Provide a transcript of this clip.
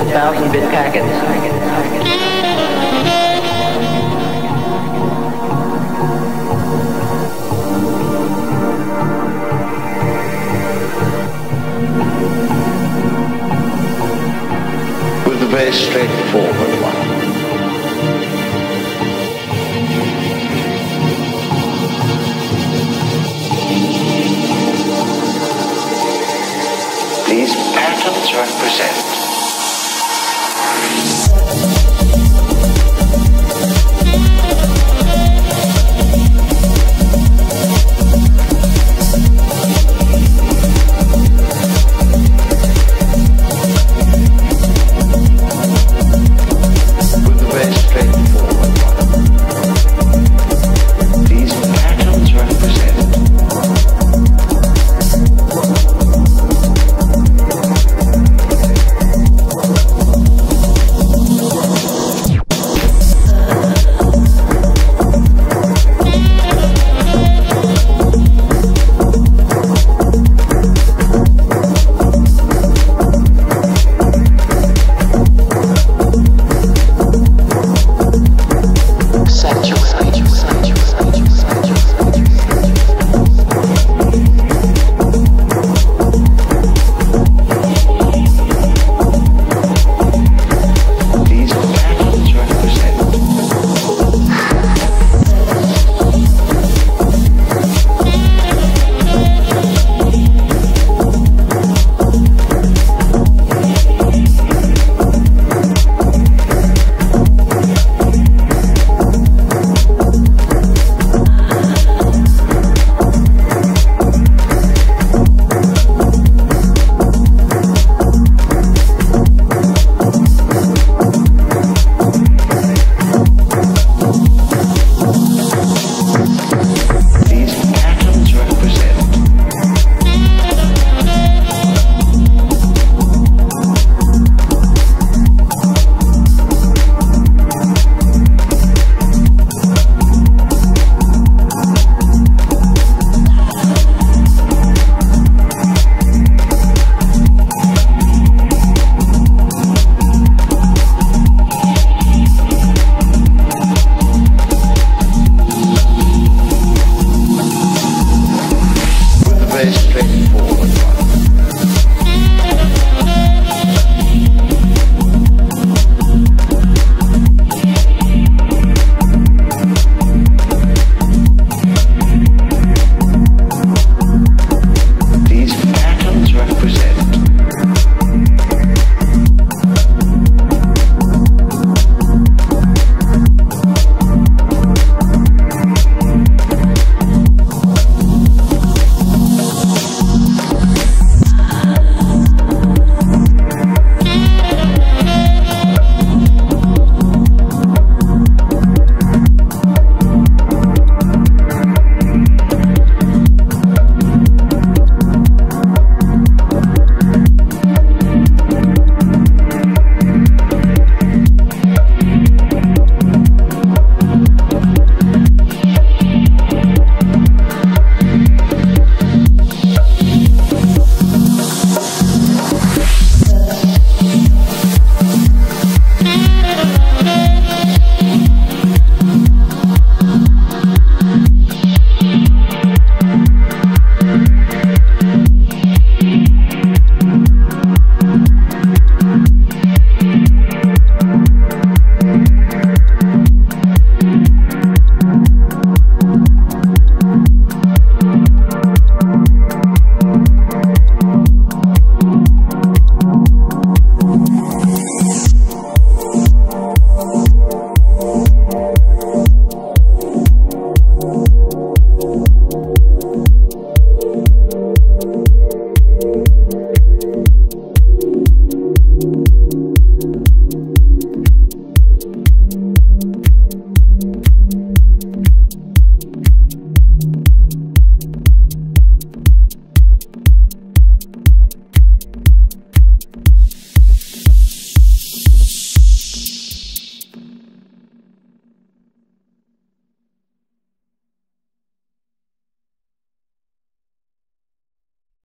1,000-bit packets. Very straightforward one. These patterns represent